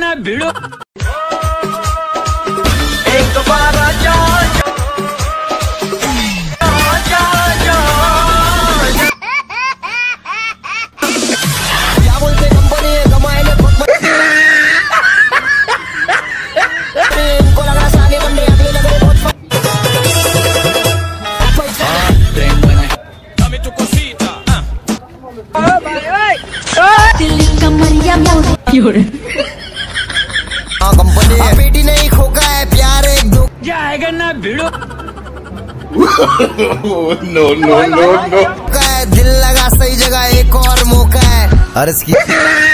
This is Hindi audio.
ना भिड़ो एक बार जा बेटी नहीं खोका है प्यार एक दो जाएगा ना भिड़ो नो नो नो नो दिल लगा सही जगह एक और मौका है।